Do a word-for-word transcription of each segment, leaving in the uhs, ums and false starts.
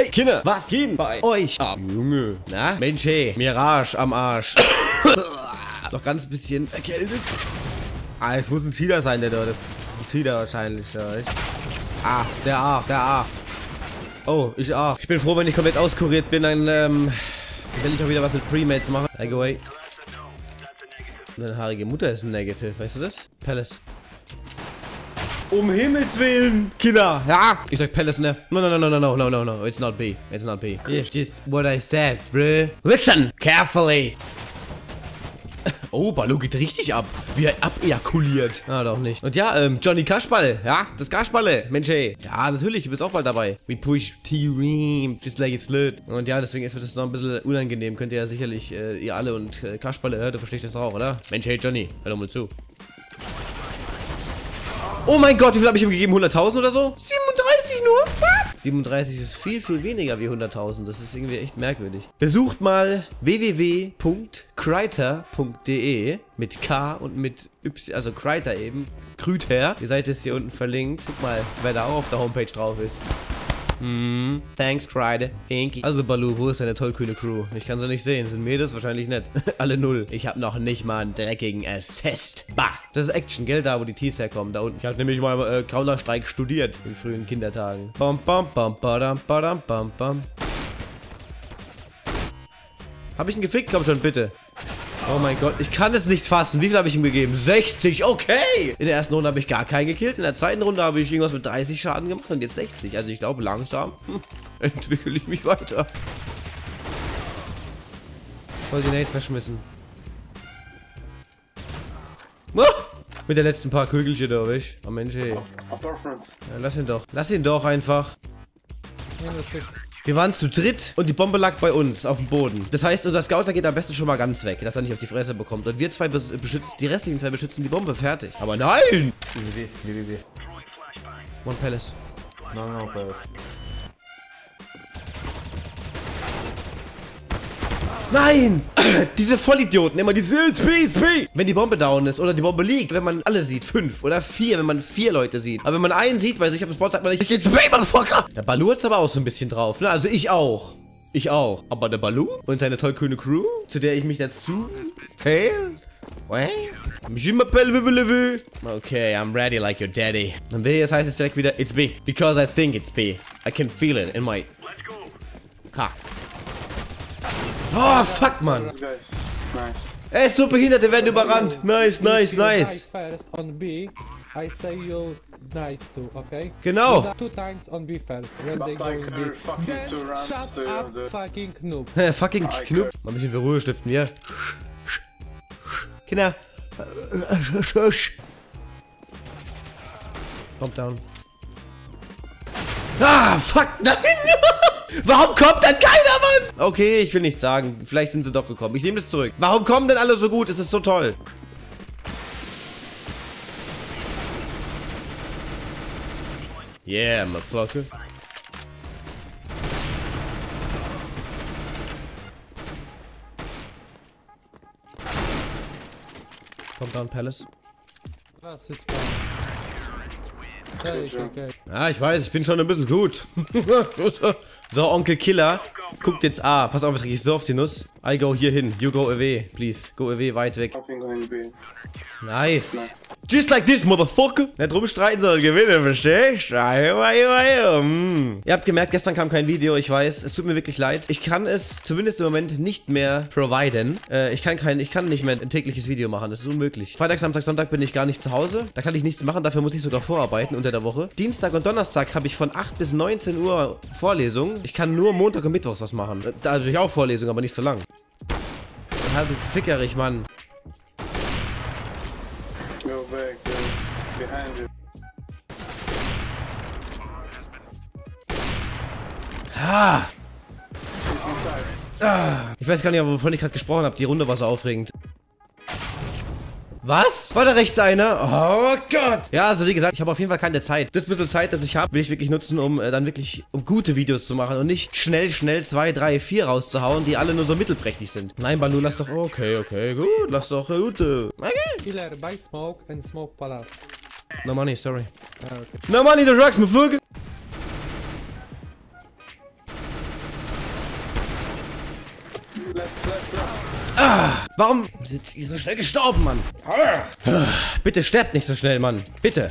Hey, Kinder, was geht bei euch ab? Junge, na? Mensch, hey, Mirage am Arsch. Noch ganz bisschen erkältet. Ah, es muss ein Cheater sein, der da. Das ist ein Cheater wahrscheinlich. Ah, der A, der A. Oh, ich A. Ich bin froh, wenn ich komplett auskuriert bin, dann ähm, will ich auch wieder was mit Premates machen. I go away. Deine haarige Mutter ist ein Negative, weißt du das? Palace. Um Himmels Willen, Kinder. Ja. Ich sag Palace, ne? No, no, no, no, no, no, no, no. It's not B. It's not B. It's just what I said, bruh. Listen carefully. Oh, Balu geht richtig ab. Wie er abejakuliert. Ah, doch nicht. Und ja, ähm, Johnny Caspar. Ja, das Kasperle. Mensch, ey. Ja, natürlich, du bist auch bald dabei. We push T-Ream, just like it's lit. Und ja, deswegen ist mir das noch ein bisschen unangenehm. Könnt ihr ja sicherlich, äh, ihr alle und äh, Kasperle, ja, du verstehst das auch, oder? Mensch, hey, Johnny, hör doch mal zu. Oh mein Gott, wie viel habe ich ihm gegeben? hunderttausend oder so? siebenunddreißig nur? siebenunddreißig ist viel, viel weniger wie hunderttausend. Das ist irgendwie echt merkwürdig. Besucht mal w w w punkt kryter punkt de mit K und mit Y, also Kryter eben. Kryter. Ihr seid jetzt hier unten verlinkt. Guck mal, wer da auch auf der Homepage drauf ist. Mm, thanks, Kryter. Thank you. Also, Balu, wo ist deine tollkühne Crew? Ich kann sie nicht sehen. Sind mir das wahrscheinlich nicht. Alle null. Ich habe noch nicht mal einen dreckigen Assist. Bah. Das ist Action, gell? Da, wo die Tees herkommen. Da unten. Ich habe nämlich mal äh, Grauner Streik studiert. In frühen Kindertagen. Bam, bam, bam, badam, badam, bam, bam. Hab ich ihn gefickt? Komm schon, bitte. Oh mein Gott, ich kann es nicht fassen. Wie viel habe ich ihm gegeben? sechzig, okay. In der ersten Runde habe ich gar keinen gekillt. In der zweiten Runde habe ich irgendwas mit dreißig Schaden gemacht und jetzt sechzig. Also ich glaube, langsam hm, entwickle ich mich weiter. Voll die Nate verschmissen. Ah, mit der letzten paar Kügelchen, glaube ich. Oh Mensch, ey. Ja, lass ihn doch. Lass ihn doch einfach. Wir waren zu dritt und die Bombe lag bei uns auf dem Boden. Das heißt, unser Scouter geht am besten schon mal ganz weg, dass er nicht auf die Fresse bekommt. Und wir zwei beschützen, die restlichen zwei beschützen die Bombe. Fertig. Aber nein! W W W. One Palace. No, no, Palace. Nein! Diese Vollidioten, immer die S P, S P! Wenn die Bombe down ist oder die Bombe liegt, wenn man alle sieht, fünf oder vier, wenn man vier Leute sieht. Aber wenn man einen sieht, weil sich auf dem Spot sagt man, ich gehe zu Bad Motherfucker! Der Balu hat's aber auch so ein bisschen drauf, ne? Also ich auch. Ich auch. Aber der Balu und seine tollkühne Crew, zu der ich mich dazu zähle? Je m'appelle Vivelevue. Okay, I'm ready like your daddy. Und wie jetzt heißt es direkt wieder, it's B. Because I think it's B. I can feel it in my... Let's go! Ha! Oh, fuck, Mann. Nice. Ey, so Behinderte werden überrannt. Nice, nice, nice. Genau. Fucking Knub. Fucking Knub. Mal ein bisschen für Ruhe stiften, ja. Kinder. Calm down. Ah, fuck, nein. Warum kommt dann keiner, Mann? Okay, ich will nichts sagen. Vielleicht sind sie doch gekommen. Ich nehme das zurück. Warum kommen denn alle so gut? Es ist so toll. Yeah, motherfucker. Kommt down, Palace. Was ist das? Okay, okay. Ah, ich weiß, ich bin schon ein bisschen gut. So, Onkel Killer, guckt jetzt A. Pass auf, jetzt krieg ich so auf die Nuss. I go hier hin. You go away, please. Go away, weit weg. Nice. Nice. Just like this, motherfucker. Nicht rumstreiten, sondern gewinnen, verstehst? Ihr habt gemerkt, gestern kam kein Video, ich weiß. Es tut mir wirklich leid. Ich kann es zumindest im Moment nicht mehr providen. Äh, ich kann kein, ich kann nicht mehr ein tägliches Video machen, das ist unmöglich. Freitag, Samstag, Sonntag bin ich gar nicht zu Hause. Da kann ich nichts machen, dafür muss ich sogar vorarbeiten unter der Woche. Dienstag und Donnerstag habe ich von acht bis neunzehn Uhr Vorlesungen. Ich kann nur Montag und Mittwochs was machen. Da habe ich auch Vorlesungen, aber nicht so lang. Ja, du fickerig, Mann. Go back, dude. Behind you. Ah. Ah. Ich weiß gar nicht, wovon ich gerade gesprochen habe. Die Runde war so aufregend. Was? War da rechts einer? Oh Gott! Ja, also wie gesagt, ich habe auf jeden Fall keine Zeit. Das bisschen Zeit, das ich habe, will ich wirklich nutzen, um äh, dann wirklich um gute Videos zu machen und nicht schnell, schnell zwei, drei, vier rauszuhauen, die alle nur so mittelprächtig sind. Nein, Balu, lass doch... Okay, okay, gut, lass doch... Gut, okay. Killer, buy smoke and smoke palace. No money, sorry. Ah, okay. No money, the drugs, motherfucker! Ah, warum sind ihr so schnell gestorben, Mann? Bitte sterbt nicht so schnell, Mann. Bitte.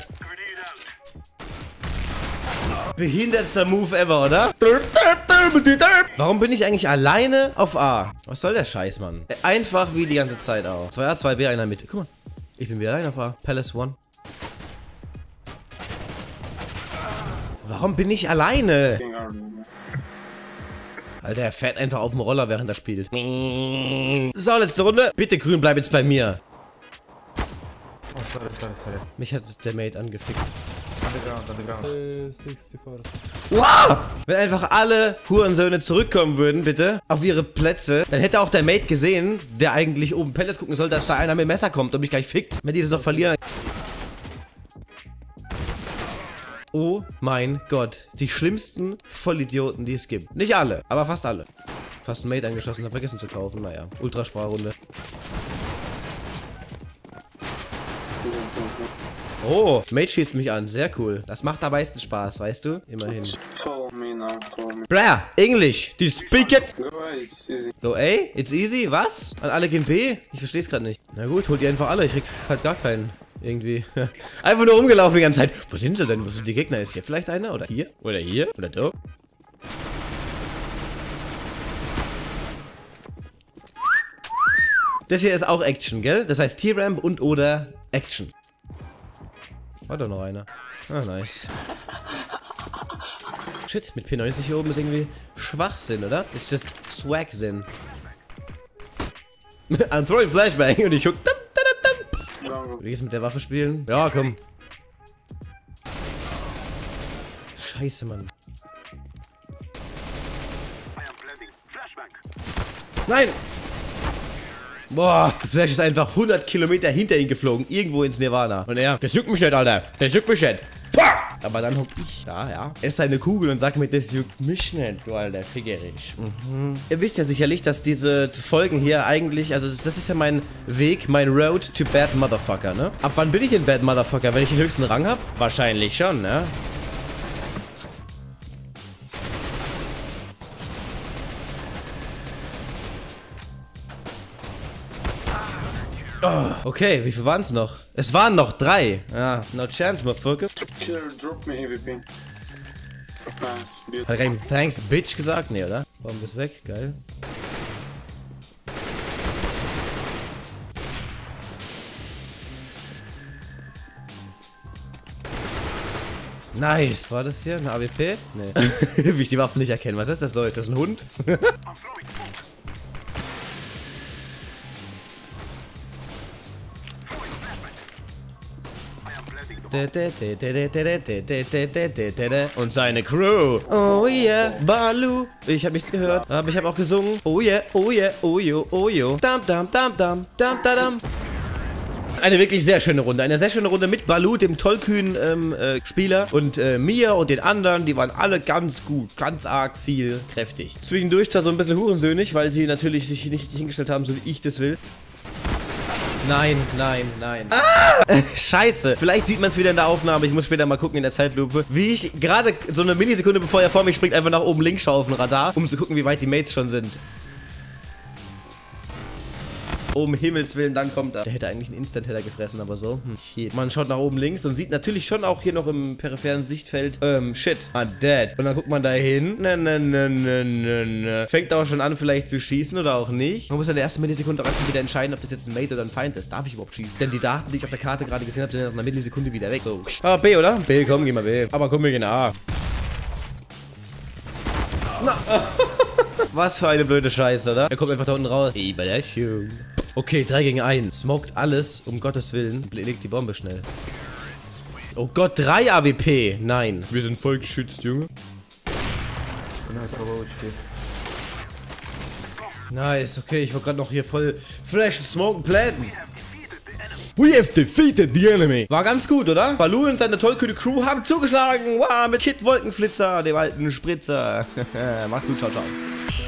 Behindertster Move ever, oder? Warum bin ich eigentlich alleine auf A? Was soll der Scheiß, Mann? Einfach wie die ganze Zeit auch. zwei A, zwei B, einer mit. Guck mal. Ich bin wieder allein auf A. Palace One. Warum bin ich alleine? Alter, er fährt einfach auf dem Roller, während er spielt. So, letzte Runde. Bitte, Grün, bleib jetzt bei mir. Oh, sorry, sorry, sorry. Mich hat der Mate angefickt. Underground, underground. Wow! Wenn einfach alle Hurensöhne zurückkommen würden, bitte, auf ihre Plätze, dann hätte auch der Mate gesehen, der eigentlich oben Palace gucken soll, dass da einer mit dem Messer kommt und mich gleich fickt. Wenn die das noch verlieren... Oh mein Gott, die schlimmsten Vollidioten, die es gibt. Nicht alle, aber fast alle. Fast einen Mate angeschossen, hab vergessen zu kaufen. Naja, Ultrasparrunde. Oh, Mate schießt mich an, sehr cool. Das macht am meisten Spaß, weißt du? Immerhin. Bruh, Englisch, do you speak it? Go A, it's easy, was? An alle gehen B? Ich versteh's gerade nicht. Na gut, holt ihr einfach alle, ich krieg halt gar keinen. Irgendwie. Einfach nur rumgelaufen die ganze Zeit. Wo sind sie denn? Wo sind die Gegner? Ist hier vielleicht einer? Oder hier? Oder hier? Oder da? Das hier ist auch Action, gell? Das heißt T-Ream und oder Action. War da noch einer? Ah, nice. Shit, mit P neunzig hier oben ist irgendwie Schwachsinn, oder? Ist das Swag-Sinn? I'm throwing Flashbang und ich guck. Wie geht's mit der Waffe spielen? Ja, komm. Scheiße, Mann. Nein! Boah, Flash ist einfach hundert Kilometer hinter ihn geflogen. Irgendwo ins Nirvana. Und er, das juckt mich nicht, Alter. Das juckt mich nicht. Aber dann hock ich da, ja. Er ist eine Kugel und sagt mir, das juckt mich nicht, du alter Fickerich. Mhm. Ihr wisst ja sicherlich, dass diese Folgen hier eigentlich, also das ist ja mein Weg, mein Road to Bad Motherfucker, ne? Ab wann bin ich denn Bad Motherfucker? Wenn ich den höchsten Rang habe? Wahrscheinlich schon, ne? Oh, okay, wie viel waren es noch? Es waren noch drei. Ja, no chance, motherfucker. Hat er ihm Thanks, Bitch gesagt? Nee, oder? Bombe ist weg, geil. Nice. War das hier eine A W P? Nee. Wie ich die Waffen nicht erkenne. Was ist das, Leute? Das ist ein Hund? Und seine Crew. Oh yeah, Balu. Ich habe nichts gehört, aber ich habe auch gesungen. Oh yeah, oh yeah, oh yo, oh yo. Dam, dam, dam, dam, dam, dam. Eine wirklich sehr schöne Runde. Eine sehr schöne Runde mit Balu, dem tollkühnen ähm, äh, Spieler. Und äh, mir und den anderen, die waren alle ganz gut. Ganz arg viel kräftig. Zwischendurch zwar so ein bisschen hurensöhnig, weil sie natürlich sich nicht hingestellt haben, so wie ich das will. Nein, nein, nein. Ah! Scheiße. Vielleicht sieht man es wieder in der Aufnahme. Ich muss später mal gucken in der Zeitlupe, wie ich gerade so eine Millisekunde, bevor er vor mich springt, einfach nach oben links schaue auf den Radar, um zu gucken, wie weit die Mates schon sind. Um Himmels Willen, dann kommt er. Der hätte eigentlich einen Instant-Header gefressen, aber so. Hm, shit. Man schaut nach oben links und sieht natürlich schon auch hier noch im peripheren Sichtfeld, ähm, shit, I'm dead. Und dann guckt man da hin. Ne, ne, ne, ne, ne, ne. Fängt auch schon an, vielleicht zu schießen oder auch nicht. Man muss ja in der ersten Millisekunde auch erstmal wieder entscheiden, ob das jetzt ein Mate oder ein Feind ist. Darf ich überhaupt schießen? Denn die Daten, die ich auf der Karte gerade gesehen habe, sind nach einer Millisekunde wieder weg. So. Ah, B, oder? B, komm, geh mal B. Aber komm, wir gehen A. Na. Was für eine blöde Scheiße, oder? Er kommt einfach da unten raus. Überraschung. Okay, drei gegen eins. Smoked alles, um Gottes Willen. Legt die Bombe schnell. Oh Gott, drei A W P. Nein. Wir sind voll geschützt, Junge. Nice, okay. Ich war gerade noch hier voll flashen, smoken, planten. We have defeated the enemy. War ganz gut, oder? Balu und seine tollkühne Crew haben zugeschlagen. Wow, mit Kid Wolkenflitzer, dem alten Spritzer. Macht's gut, ciao, ciao.